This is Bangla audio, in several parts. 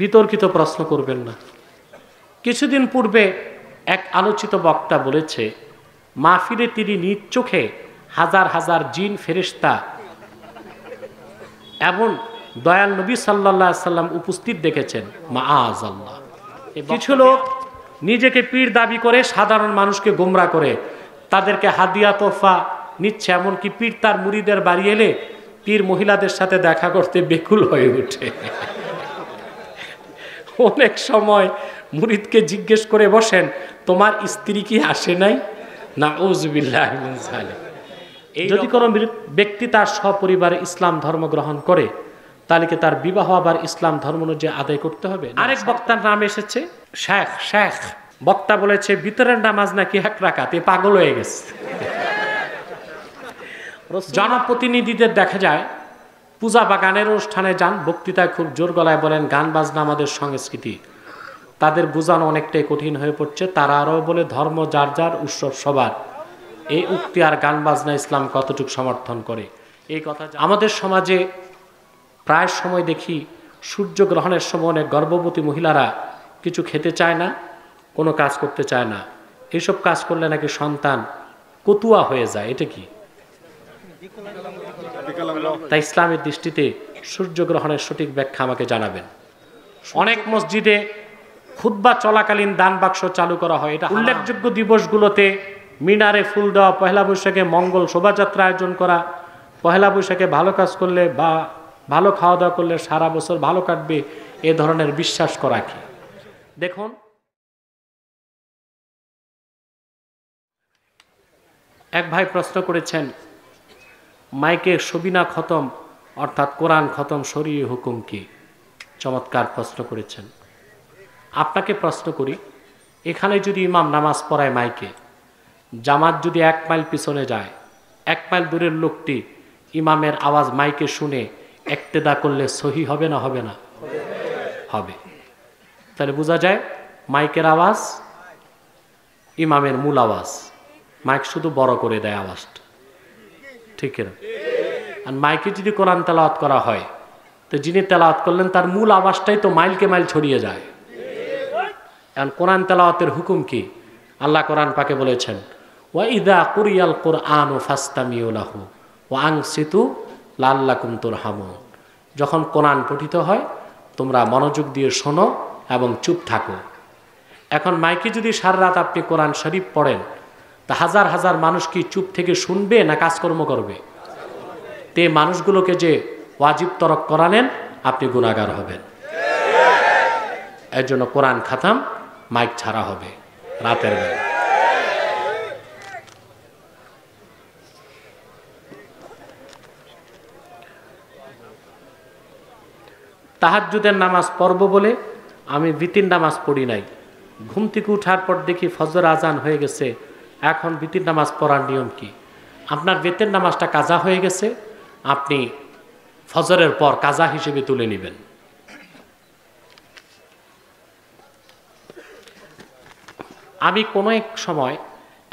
বিতর্কিত প্রশ্ন করবেন না। কিছুদিন পূর্বে এক আলোচিত বক্তা বলেছে, মাহফিলে তিনি নিজ চোখে হাজার হাজার জিন ফেরেশতা এবং দয়াল নবী সাল্লাল্লাহু আলাইহি সাল্লাম উপস্থিত দেখেছেন। মাআযাল্লাহ। কিছু লোক নিজেকে পীর দাবি করে সাধারণ মানুষকে গোমরা করে তাদেরকে হাদিয়া তোফা নিচ্ছে, এমনকি পীর তার মুরিদের বাড়ি এলে পীর মহিলাদের সাথে দেখা করতে বেকুল হয়ে ওঠে। অনেক সময় মুরিদকে জিজ্ঞেস করে বসেন, তোমার স্ত্রী কি আসে নাই? নাউযুবিল্লাহি মিন যালিক। যদি কোনো ব্যক্তি তার সপরিবারে ইসলাম ধর্ম গ্রহণ করে তাহলে কি তার বিবাহ আবার ইসলাম ধর্ম অনুযায়ী আদায় করতে হবে? আরেক বক্তার নাম এসেছে শেখ শেখ। বক্তা বলেছে ভিতরের নামাজ নাকি এক রাকাত, এ পাগল হয়ে গেছে। জনপ্রতিনিধিদের দেখা যায় পূজা বা গানের অনুষ্ঠানে যান, বক্তৃতায় খুব জোর গলায় বলেন গান বাজনা আমাদের সংস্কৃতি, তাদের বোঝানো অনেকটাই কঠিন হয়ে পড়ছে। তারা আরও বলে ধর্ম যার যার, উৎসব সবার। এই উক্তি আর গান বাজনা ইসলাম কতটুকু সমর্থন করে এই কথা। আমাদের সমাজে প্রায় সময় দেখি সূর্যগ্রহণের সময় অনেক গর্ভবতী মহিলারা কিছু খেতে চায় না, কোনো কাজ করতে চায় না। এইসব কাজ করলে নাকি সন্তান কতুয়া হয়ে যায়, এটা কি? তাই ইসলামের দৃষ্টিতে সূর্যগ্রহণের সঠিক ব্যাখ্যা আমাকে জানাবেন। অনেক মসজিদে খুতবা চলাকালীন দান বাক্স চালু করা হয়। এটা উল্লেখযোগ্য দিবসগুলোতে মিনারে ফুল দেওয়া, পহেলা বৈশাখে মঙ্গল শোভাযাত্রা আয়োজন করা, পহেলা বৈশাখে ভালো কাজ করলে বা ভালো খাওয়া দাওয়া করলে সারা বছর ভালো কাটবে, এ ধরনের বিশ্বাস করা কি? দেখুন, এক ভাই প্রশ্ন করেছেন, মাইকে সবিনা খতম অর্থাৎ কোরআন খতম শরীয়ী হুকুম কি? চমৎকার প্রশ্ন করেছেন। আপনাকে প্রশ্ন করি, এখানে যদি ইমাম নামাজ পড়ায় মাইকে, জামাত যদি 1 মাইল পিছনে যায়, 1 মাইল দূরের লোকটি ইমামের আওয়াজ মাইকে শুনে একতেদা করলে সহি হবে না হবে না? হবে। তাহলে বোঝা যায় মাইকের আওয়াজ ইমামের মূল আওয়াজ, মাইক শুধু বড় করে দেয় আওয়াজটা, ঠিক না? আর মাইকে যদি কোরআন তেলাওয়াত করা হয় তো যিনি তেলাওয়াত করলেন তার মূল আওয়াজটাই তো মাইলকে মাইল ছড়িয়ে যায়। এখন কোরআন তেলাওয়াতের হুকুম কি? আল্লাহ কোরআন পাকে বলেছেন, ওয়াইদা কুরিয়াল কোরআন ফাসতামিউ লাহু ওয়া আনসিতু লাআল্লাকুম তুরহামুন। যখন কোরআন পঠিত হয় তোমরা মনোযোগ দিয়ে শোনো এবং চুপ থাকো। এখন মাইকে যদি সারা রাত আপনি কোরআন শরীফ পড়েন তা হাজার হাজার মানুষ কি চুপ থেকে শুনবে না কাজকর্ম করবে? তে মানুষগুলোকে যে ওয়াজিব তরক করালেন আপনি গুনাহগার হবেন। এর জন্য কোরআন খাতাম মাইক ছাড়া হবে রাতের বেলা। তাহাজ্জুদের নামাজ পড়ব বলে আমি বিতির নামাজ পড়ি নাই, ঘুম থেকে উঠার পর দেখি ফজর আজান হয়ে গেছে, এখন বিতির নামাজ পড়ার নিয়ম কি? আপনার বিতির নামাজটা কাজা হয়ে গেছে, আপনি ফজরের পর কাজা হিসেবে তুলে নেবেন। আমি কোনো এক সময়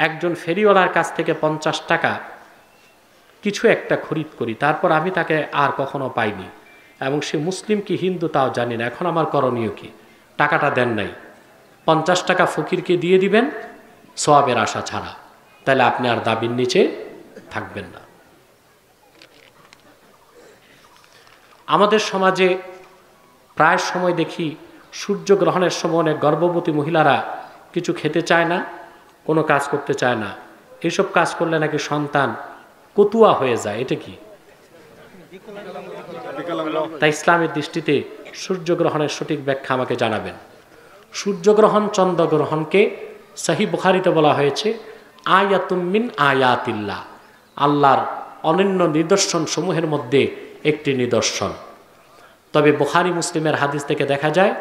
একজন ফেরিওয়ালার কাছ থেকে 50 টাকা কিছু একটা খরিদ করি, তারপর আমি তাকে আর কখনো পাইনি এবং সে মুসলিম কি হিন্দু তাও জানি না। এখন আমার করণীয় কি? টাকাটা দেন নাই, 50 টাকা ফকিরকে দিয়ে দিবেন সওয়াবের আশা ছাড়া, তাহলে আপনি আর দাবির নিচে থাকবেন না। আমাদের সমাজে প্রায় সময় দেখি সূর্যগ্রহণের সময় অনেক গর্ভবতী মহিলারা কিছু খেতে চায় না, কোনো কাজ করতে চায় না। এইসব কাজ করলে নাকি সন্তান কতুয়া হয়ে যায়, এটা কি? তাই ইসলামের দৃষ্টিতে সূর্যগ্রহণের সঠিক ব্যাখ্যা আমাকে জানাবেন। সূর্যগ্রহণ চন্দ্রগ্রহণকে সহিহ বুখারীতে বলা হয়েছে আয়াতুম মিন আয়াতিল্লাহ, আল্লাহর অনন্য নিদর্শন সমূহের মধ্যে একটি নিদর্শন। তবে বুখারী মুসলিমের হাদিস থেকে দেখা যায়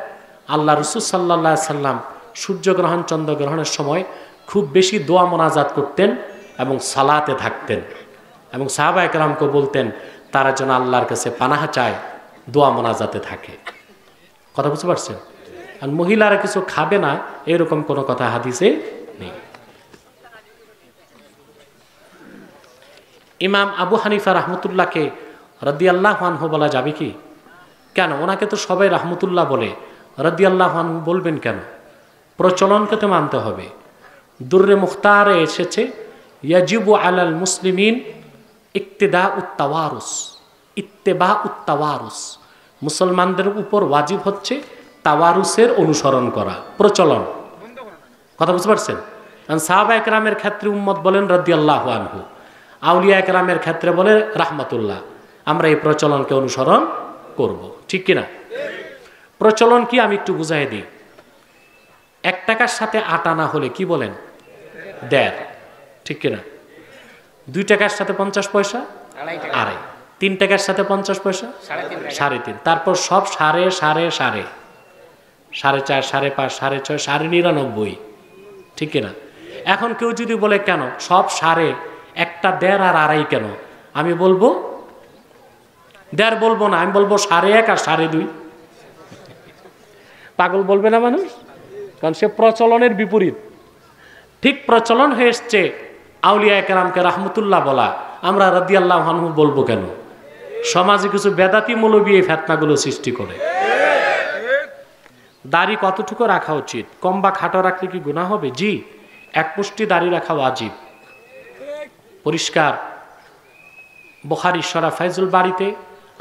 আল্লাহ রাসূল সাল্লাল্লাহু আলাইহি সাল্লাম সূর্যগ্রহণ চন্দ্রগ্রহণের সময় খুব বেশি দোয়া মোনাজাত করতেন এবং সালাতে থাকতেন এবং সাহাবা একরামকে বলতেন তারা যেন আল্লাহর কাছে পানাহা চায়, দোয়া মোনাজাতে থাকে। কথা বুঝতে পারছেন? আর মহিলারা কিছু খাবে না এরকম কোনো কথা হাদিসে নেই। ইমাম আবু হানিফা রাহমাতুল্লাহকে রাদিয়াল্লাহু আনহু বলা যাবে কি? কেন ওনাকে তো সবাই রাহমাতুল্লাহ বলে, রাদিয়াল্লাহু আনহু বলবেন কেন? প্রচলনকে তো মানতে হবে। দুররে মুখতারে এসেছে ইয়াজিবু আলাল মুসলিমিন ইক্তেদা উত্তাওয়ারুস, ইত্তেবা উত্তাওয়ারুস। মুসলমানদের উপর ওয়াজিব হচ্ছে তাওয়ারুসের অনুসরণ করা, প্রচলন। কথা বুঝতে পারছেন? কারণ সাহাবা একরামের ক্ষেত্রে উম্মত বলেন রাদিয়াল্লাহু আনহু, আউলিয়া একরামের ক্ষেত্রে বলে রাহমাতুল্লাহ। আমরা এই প্রচলনকে অনুসরণ করব, ঠিক কিনা? প্রচলন কি আমি একটু বুঝাই দিই। 1 টাকার সাথে 8 আনা হলে কি বলেন? 1.5, ঠিক কিনা? 2 টাকার সাথে 50 পয়সা 2.5, 3 টাকার সাথে 50 পয়সা 3.5, তারপর সব 4.5 4.5 4.5 5.5 9.99, ঠিক কিনা? এখন কেউ যদি বলে কেন সব 1.5, একটা 1.5 আর 2.5 কেন? আমি বলবো 1.5 বলবো না, আমি বলবো 1.5 আর 2.5। পাগল বলবে না মানুষ, কারণ সে প্রচলনের বিপরীত। ঠিক প্রচলন হয়ে এসছে আউলিয়া একরামকে রাহমাতুল্লাহ বলা, আমরা রাদিয়াল্লাহু আনহু বলবো কেন? সমাজে কিছু বেদাতি মৌলবি এই ফিতনাগুলো সৃষ্টি করে। দাড়ি কতটুকু রাখা উচিত? কম বা খাটো রাখলে কি গুনাহ হবে? জি, এক মুষ্টি দাড়ি রাখা ওয়াজিব, পরিষ্কার। বুখারী শরীফ ফাইজুল বাড়িতে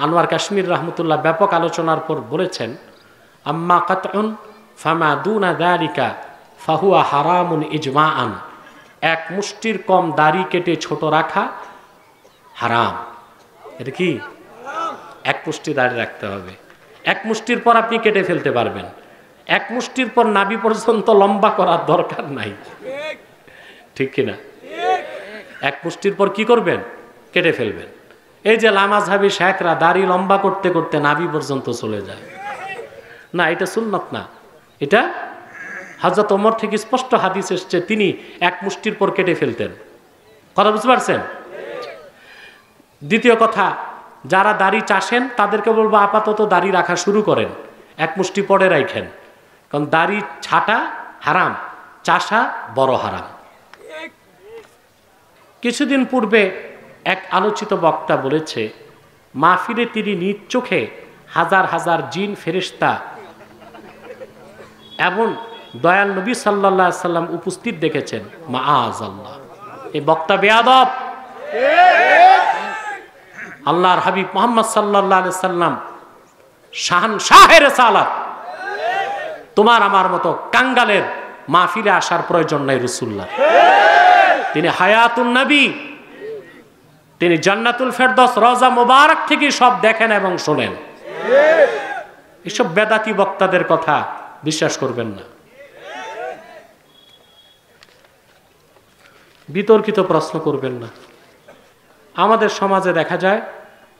আনোয়ার কাশ্মীর রাহমাতুল্লাহ ব্যাপক আলোচনার পর বলেছেন, আম্মা কাতউন ফামা দুনা যালিকা ফাহুয়া হারামুন ইজমাআন। এক মুষ্টির কম দাড়ি কেটে ছোট রাখা হারাম। এটা কি? এক মুষ্টি দাড়ি রাখতে হবে। এক মুষ্টির পর আপনি কেটে ফেলতে পারবেন, এক মুষ্টির পর নাভি পর্যন্ত লম্বা করার দরকার নাই, ঠিক কিনা? এক মুষ্টির পর কি করবেন? কেটে ফেলবেন। এই যে লামাঝাবি শেখরা দাড়ি লম্বা করতে করতে নাভি পর্যন্ত চলে যায়, না, এটা সুন্নাত না। এটা হযরত ওমর থেকে স্পষ্ট হাদিস এসেছে, তিনি এক মুষ্টির পর কেটে ফেলতেন। কথা বুঝতে পারছেন? দ্বিতীয় কথা, যারা দাড়ি চাষেন তাদেরকে বলবো আপাতত দাড়ি রাখা শুরু করেন, এক মুষ্টি পরে রাখেন। কারণ দাড়ি ছাটা হারাম, চাষা বড় হারাম। কিছুদিন পূর্বে এক আলোচিত বক্তা বলেছে, মাহফিলে তিনি নিজ চোখে হাজার হাজার জিন ফেরেশতা এবং দয়াল নবী সাল্লাল্লাহু আলাইহি সাল্লাম উপস্থিত দেখেছেন। মাআযাল্লাহ, এই বক্তা বেয়াদব। আল্লাহর হাবিব মুহাম্মদ সাল্লাল্লাহু আলাইহি সাল্লাম শাহে রিসালাত, তোমার আমার মতো কাঙ্গালের মাহফিলে আসার প্রয়োজন নাই রাসূলুল্লাহ। তিনি হায়াতুন নবী, তিনি জান্নাতুল ফেরদৌস রওজা মুবারক থেকে সব দেখেন এবং শোনেন। এসব বেদাতি বক্তাদের কথা বিশ্বাস করবেন না। বিতর্কিত প্রশ্ন করবেন না। আমাদের সমাজে দেখা যায়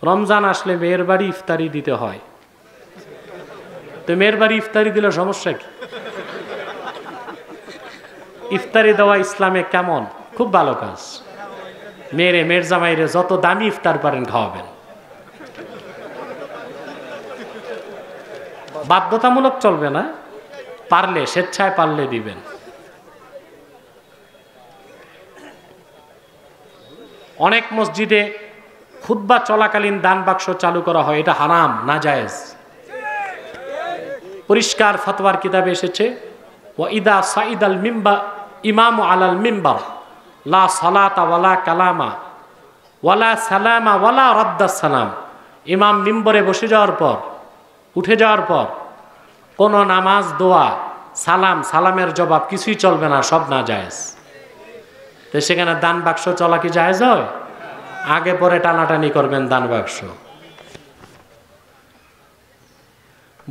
রমজান আসলে মেয়ের বাড়ি ইফতারি দিতে হয়। তো মেয়ের বাড়ি ইফতারি দিলে সমস্যা কি? ইফতারি দেওয়া ইসলামে কেমন? খুব ভালো কাজ। মেয়ের জামাইরে যত দামি ইফতার পারেন খাওয়াবেন। বাধ্যতামূলক চলবে না, পারলে স্বেচ্ছায় পারলে দিবেন। অনেক মসজিদে খুতবা চলাকালীন দান বাক্স চালু করা হয়, এটা হারাম, নাজায়েজ। পরিষ্কার ফতোয়ার কিতাবে এসেছে, ওয়া ইদা সাইদাল মিম্বা ইমামু আলাল মিম্বার লা সালাতা ওয়ালা কালামা ওয়ালা সালামা ওয়ালা রাদ্দাস সালাম। ইমাম মিম্বরে বসে যাওয়ার পর, উঠে যাওয়ার পর কোনো নামাজ, দোয়া, সালামের জবাব কিছুই চলবে না, সব নাজায়েজ। তো সেখানে দান বাক্স চলা কি জায়েজ হয়? আগে পরে টানাটানি করবেন দান বাক্স।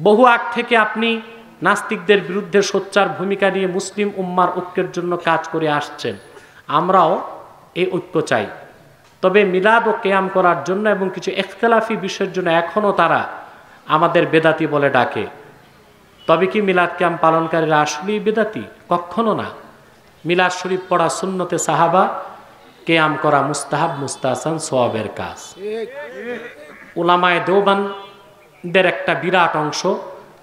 বহু আগ থেকে আপনি নাস্তিকদের বিরুদ্ধে সোচ্চার ভূমিকা নিয়ে মুসলিম উম্মার ঐক্যের জন্য কাজ করে আসছেন। আমরাও এই ঐক্য চাই। তবে মিলাদ ও কিয়াম করার জন্য এবং কিছু ইখতিলাফি বিষয়ের জন্য এখনও তারা আমাদের বেদাতি বলে ডাকে। তবে কি মিলাদ কিয়াম পালনকারীরা আসলেই বেদাতি? কখনো না। মিলাদ শরীফ পড়া সুন্নতে সাহাবা, কিয়াম করা মুস্তাহাব মুস্তাহসান সওয়াবের কাজ। উলামায়ে দেওবন্দের একটা বিরাট অংশ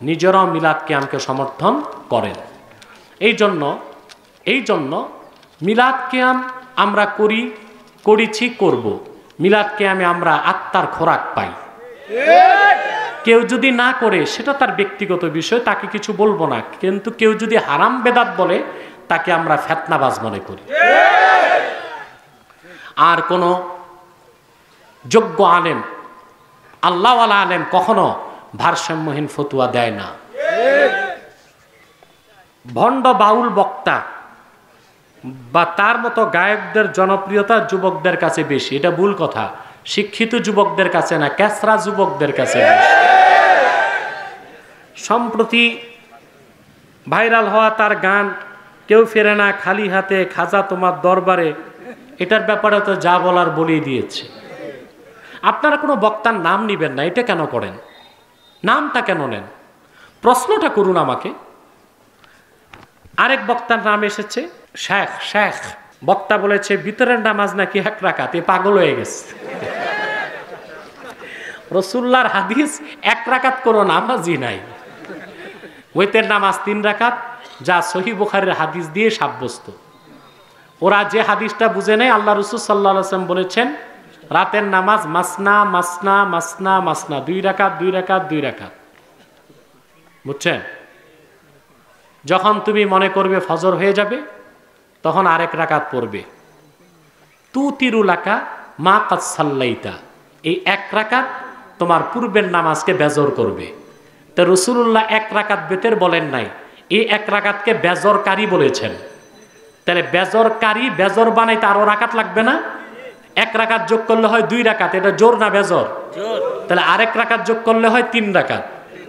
নিজেরাও মিলাদ কিয়ামকে সমর্থন করেন। এই জন্য মিলাদ কিয়াম আমরা করেছি, করব। মিলাদ কিয়ামে আমরা আত্মার খোরাক পাই। কেউ যদি না করে সেটা তার ব্যক্তিগত বিষয়, তাকে কিছু বলবো না, কিন্তু কেউ যদি হারাম বেদাত বলে তাকে আমরা ফিতনাবাজ মনে করি। আর কোন যোগ্য আলেম, আল্লাহওয়ালা আলেম কখনো ভারসাম্যহীন ফতুয়া দেয় না। ভণ্ড বাউল বক্তা বা তার মতো গায়কদের জনপ্রিয়তা যুবকদের কাছে বেশি, এটা ভুল কথা। শিক্ষিত যুবকদের কাছে না, ক্যাসরা যুবকদের কাছে। সম্প্রতি ভাইরাল হওয়া তার গান কেউ ফেরে না খালি হাতে খাজা তোমার দরবারে, এটার ব্যাপারে তো যা বলার বলেই দিয়েছে। আপনারা কোনো বক্তার নাম নিবেন না, এটা কেন করেন? নামটা কেন নেন? প্রশ্নটা করুন আমাকে। আরেক বক্তার নাম এসেছে শেখ শেখ। বক্তা বলেছে ভিতরের নামাজ নাকি এক রাকাত, এ পাগল হয়ে গেছে। রাসূলুল্লাহর হাদিস এক রাকাত কোনো নামাজই নাই, ওইতের নামাজ তিন রাকাত, যা সহিহ বুখারীর হাদিস দিয়ে সাব্যস্ত। ওরা যে হাদিসটা বুঝে নেয়, আল্লাহ রাসূল সাল্লাল্লাহু আলাইহি ওয়াসাল্লাম বলেছেন রাতের নামাজ মাসনা মাসনা মাসনা মাসনা, দুই রাকাত দুই রাকাত দুই রাকাত। বুঝছেন? যখন তুমি মনে করবে ফজর হয়ে যাবে তখন আরেক রাকাত পড়বে। তু তিরুলাকা মা কাদ সাল্লাইতা, এই এক রাকাত তোমার পূর্বের নামাজকে বেজর করবে। তো রাসূলুল্লাহ এক রাকাত বেতের বলেন নাই, এই এক রাকাতকে বেজরকারী বলেছেন। তাহলে বেজরকারী বেজর বানাইতে আরো রাকাত লাগবে না? এক রাকাত যোগ করলে হয় দুই রাকাত, এটা জোর না বেজর? তাহলে আরেক রাকাত যোগ করলে হয় তিন রাকাত।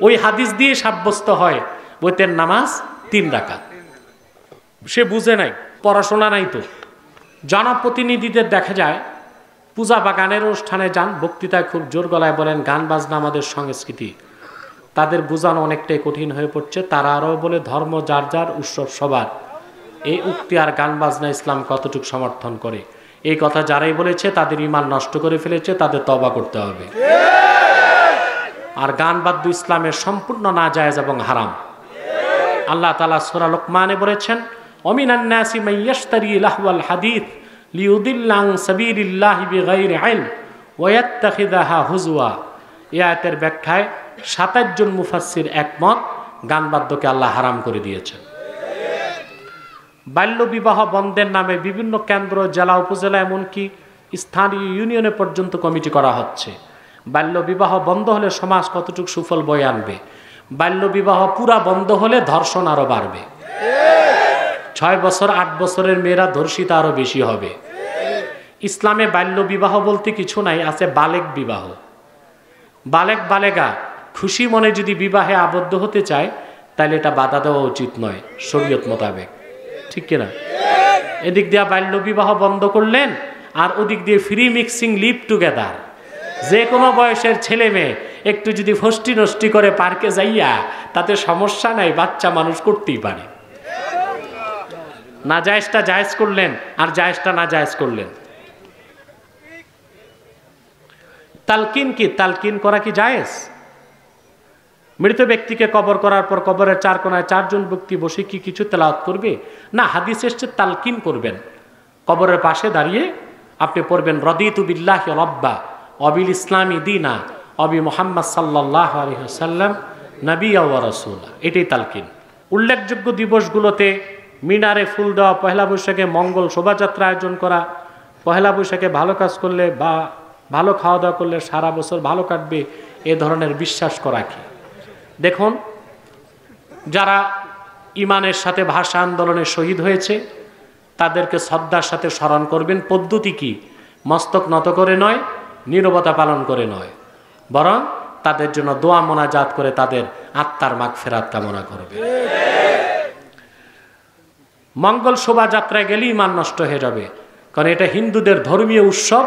ওই হাদিস দিয়ে সাব্যস্ত হয় বৈতের নামাজ তিন রাকাত। সে বুঝে নাই, পড়াশোনা নাই। তো জনপ্রতিনিধিদের দেখা যায় পূজা বা গানের অনুষ্ঠানে যান, বক্তৃতায় খুব জোর গলায় বলেন গান বাজনা আমাদের সংস্কৃতি। তাদের বোঝানো অনেকটাই কঠিন হয়ে পড়ছে। তারা আরও বলে ধর্ম যার যার, উৎসব সবার। এই উক্তি আর গান বাজনা ইসলাম কতটুকু সমর্থন করে? এই কথা যারাই বলেছে তাদের ঈমান নষ্ট করে ফেলেছে, তাদের তওবা করতে হবে। আর গান বাদ্য ইসলামের সম্পূর্ণ নাজায়েজ এবং হারাম। আল্লাহ তাআলা সূরা লোকমানে বলেছেন ওমিনান নাসি মান ইশতারি লাহওয়াল হাদিস লিইউদিল্লা আন সাবিলিল্লাহি বিগাইরি ইলম ওয়া ইত্তাখিযাহা হুজওয়া। এই আয়াতের ব্যাখ্যায় 27 জন মুফাসসির একমত, গান বাদ্যকে আল্লাহ হারাম করে দিয়েছেন। বাল্যবিবাহ বন্ধের নামে বিভিন্ন কেন্দ্র, জেলা, উপজেলা, এমনকি স্থানীয় ইউনিয়নে পর্যন্ত কমিটি করা হচ্ছে। বাল্যবিবাহ বন্ধ হলে সমাজ কতটুকু সুফল বয়ে আনবে? বাল্যবিবাহ পুরা বন্ধ হলে ধর্ষণ আরো বাড়বে। 6 বছর 8 বছরের মেয়েরা ধর্ষিতা আরো বেশি হবে। ইসলামে বাল্যবিবাহ বলতে কিছু নাই, আছে বালেক বিবাহ। বালেক বালেগা খুশি মনে যদি বিবাহে আবদ্ধ হতে চায় তাহলে এটা বাধা দেওয়া উচিত নয় শরীয়ত মোতাবেক, ঠিক কিনা? এদিক দিয়ে বাল্যবিবাহ বন্ধ করলেন, আর ওদিক দিয়ে ফ্রি মিক্সিং লিভ টুগেদার। যে কোনো বয়সের ছেলে মেয়ে একটু যদি ফষ্টি নষ্টি করে পার্কে যাইয়া, তাতে সমস্যা নাই, বাচ্চা মানুষ করতেই পারে। না জায়েজটা জায়েজ করলেন, আর জায়েজটা না জায়েজ করলেন। তালকিন কি? তালকিন করা কি জায়েজ? মৃত ব্যক্তিকে কবর করার পর কবরের চার কোনায় 4 জন ব্যক্তি বসে কি কিছু তেলাওয়াত করবে? না, হাদিস এসেছে তালকিন করবেন। কবরের পাশে দাঁড়িয়ে আপনি পড়বেন রাদিতু বিল্লাহি রাব্বা ওয়া বিল ইসলামি দীনা ওয়া বি মুহাম্মদ সাল্লাল্লাহু আলাইহি ওয়াসাল্লাম নবিয়্যা ওয়া রাসূলা। এটাই তালকিন। উল্লেখযোগ্য দিবসগুলোতে মিনারে ফুল দেওয়া, পহেলা বৈশাখে মঙ্গল শোভাযাত্রা আয়োজন করা, পহেলা বৈশাখে ভালো কাজ করলে বা ভালো খাওয়া দাওয়া করলে সারা বছর ভালো কাটবে, এ ধরনের বিশ্বাস করা কি? দেখুন, যারা ইমানের সাথে ভাষা আন্দোলনে শহীদ হয়েছে তাদেরকে শ্রদ্ধার সাথে স্মরণ করবেন। পদ্ধতি কি? মস্তক নত করে নয়, নীরবতা পালন করে নয়, বরং তাদের জন্য দোয়া মোনাজাত করে তাদের আত্মার মাগফিরাত কামনা করবে। মঙ্গল শোভাযাত্রায় গেলে ইমান নষ্ট হয়ে যাবে, কারণ এটা হিন্দুদের ধর্মীয় উৎসব,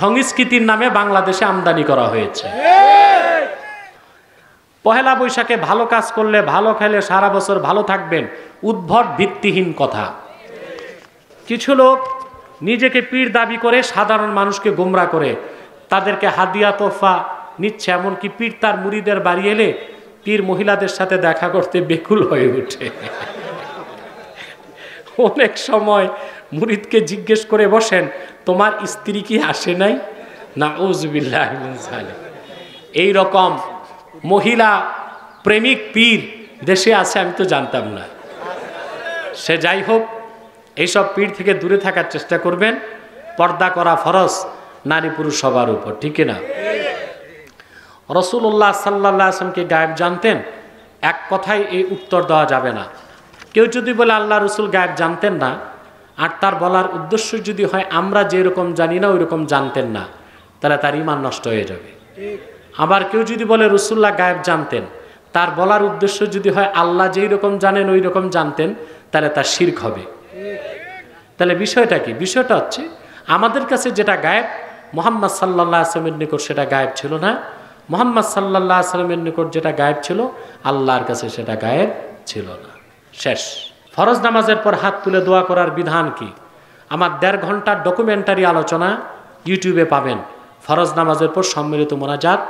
সংস্কৃতির নামে বাংলাদেশে আমদানি করা হয়েছে। পহেলা বৈশাখে ভালো কাজ করলে ভালো খেলে সারা বছর ভালো থাকবেন, উদ্ভট ভিত্তিহীন কথা। কিছু লোক নিজেকে পীর দাবি করে সাধারণ মানুষকে গোমরা করে, তাদেরকে হাদিয়া তোফা নিচ্ছে। এমনকি পীর তার মুরিদের বাড়ি এলে পীর মহিলাদের সাথে দেখা করতে বেকুল হয়ে ওঠে। অনেক সময় মুরিদকে জিজ্ঞেস করে বসেন তোমার স্ত্রী কি আসে নাই? না, নাউযুবিল্লাহি মিন যালিক। এই রকম महिला प्रेमिक पीर देशे आछे आमी तो जानताम ना से जाई होक एई सब पीर थेके दूरे थाकार चेष्टा करबेन। पर्दा करा फरज नारी पुरुष सबार ऊपर, ठीक है ना। रसूलुल्लाह सल्लल्लाहु अलैहि वसल्लम के गायब जानतें एक कथाई ये उत्तर देवा जाबे ना। क्यों यदि बोले आल्लाह रसूल गायब जानतें ना और तार बलार उद्देश्य यदि है आमरा जे रकम जानी ना ओई रकम जानतें ना ताहले तार ईमान नष्ट हो जाबे। आबार क्यों यदि बोले रसूलुल्लाह गायब जानतें तार बलार उद्देश्य यदि है आल्लाह जे रकम जानें ओई रकम जानतें ताहले तार शिर्क होबे। ताहले विषयटा कि विषयटा हच्छे आमादेर काछे जेटा गायब मुहम्मद सल्लल्लाहु अलैहि वसल्लमेर निकट सेटा गायब छिलो ना। मुहम्मद सल्लल्लाहु अलैहि वसल्लमेर निकट जेटा गायब छिलो आल्लाहर काछे सेटा गायब छिलो ना। शेष फरज नामाजेर पर हाथ तुले दुआ करार विधान कि आमार 1.5 घंटार डकुमेंटारि आलोचना यूट्यूबे पाबेन। फरज नामाजेर पर सम्मिलित मोनाजात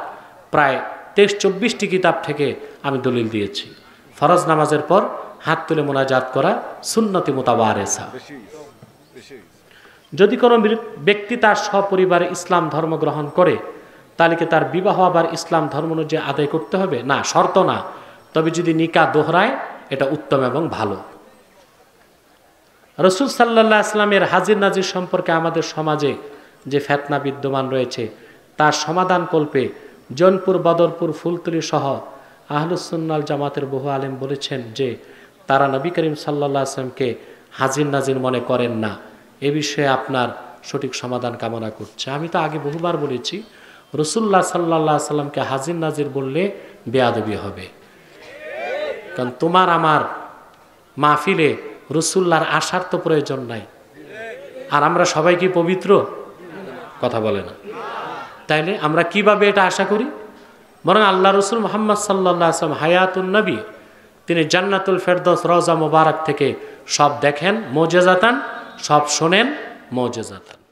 प्राय 23-24टी किताब थेके आमि दलिल दियेछि। फरज नामाजेर पर हाथ तुले मोनाजात करा सुन्नति मुतावारेसा। यदि कोनो व्यक्ति तार सपरिवारे इस्लाम धर्म ग्रहण करे ताहले कि तार विवाह आबार इस्लाम धर्म अनुयायी आदाय करते हबे ना, शर्त ना। तबे यदि निकाह दोहराय एटा उत्तम एवं भालो। रसूल साल्लाल्लाहु आलैहि वसल्लमेर हाजिर नाजिर सम्पर्के आमादेर समाजे जे फेतना विद्यमान रयेछे तार समाधान कल्पे जनपुर, बदरपुर, फुलतुली सह आहलुस सुन्नाह जामातेर बहु आलेम बलेछेन जे तारा नबी करीम साल्लाल्लाहु आलैहि वसल्लमके हाजिर नाजिर मने करेन ना। ए विषये आपनार सठिक समाधान कामना करछि। आमि तो आगे बहुबार बलेछि रसूलुल्लाह सल्लल्लाहु आलैहि वसल्लम के हाजिर नाजिर बोलले बेयादबी होबे। कारण तुम्हार आमार महफिले रसूलुल्लाहर आसार तो प्रयोजन नाई। और आमरा सबाई कि पवित्र कथा बोले ना, ताइले आमरा किभाबे एटा आशा करी बरং आल्लाह रसूल मुहम्मद सल्लल्लाहु आलैहि वसल्लम हायातुन नबी तिनि जन्नतुल फिरदौस रौजा मुबारक थेके सब देखें मौजेजातान, सब शोनें मौजेजातान।